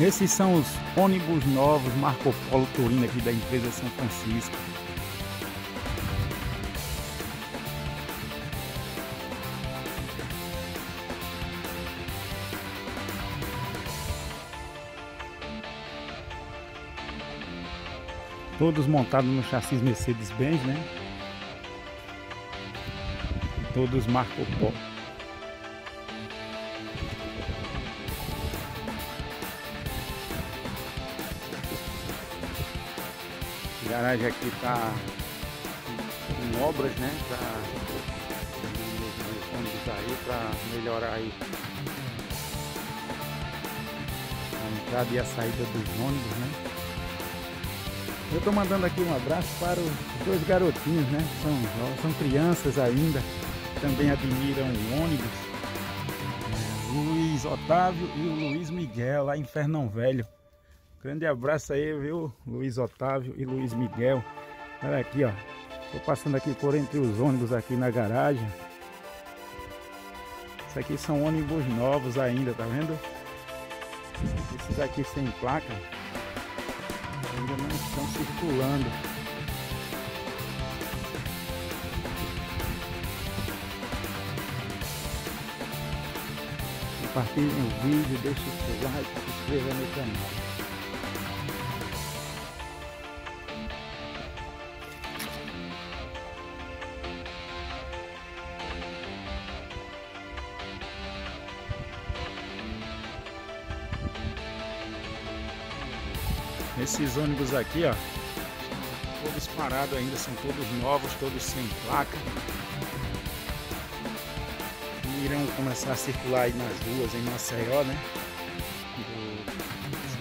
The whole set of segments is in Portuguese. Esses são os ônibus novos Marcopolo Torino aqui da empresa São Francisco. Todos montados no chassi Mercedes-Benz, né? Todos Marcopolo. A garagem aqui está em obras, né? Para melhorar aí a entrada e a saída dos ônibus, né? Eu estou mandando aqui um abraço para os dois garotinhos, né? São crianças ainda, também admiram o ônibus. Luiz Otávio e o Luiz Miguel, lá em Fernão Velho. Grande abraço aí, viu, Luiz Otávio e Luiz Miguel. Olha aqui, ó. Tô passando aqui por entre os ônibus aqui na garagem. Esses aqui são ônibus novos ainda, tá vendo? Esses aqui sem placa ainda não estão circulando. Compartilhem o vídeo, deixe o seu like, se inscreva no canal. Esses ônibus aqui, ó, todos parados ainda, são todos novos, todos sem placa. E irão começar a circular aí nas ruas em Maceió, né?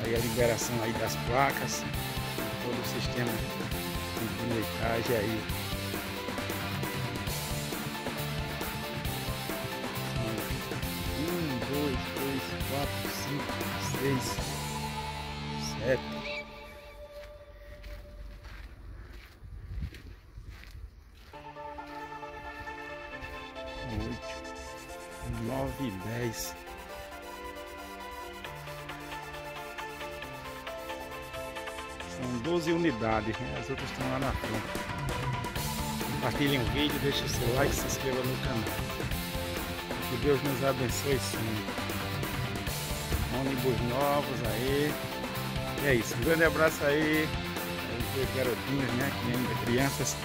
Sair a liberação aí das placas, todo o sistema de bilhetagem aí. São 1, 2, 3, 4, 5, 6, 7. E 10. São 12 unidades, né? As outras estão lá na frente. Compartilhem o vídeo, deixem o seu like e se inscreva no canal. Que Deus nos abençoe sempre. Ônibus novos aí. E é isso, um grande abraço aí aos dois garotinhos, né? Que ainda crianças.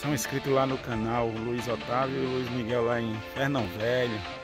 São inscritos lá no canal, Luiz Otávio e Luiz Miguel lá em Fernão Velho.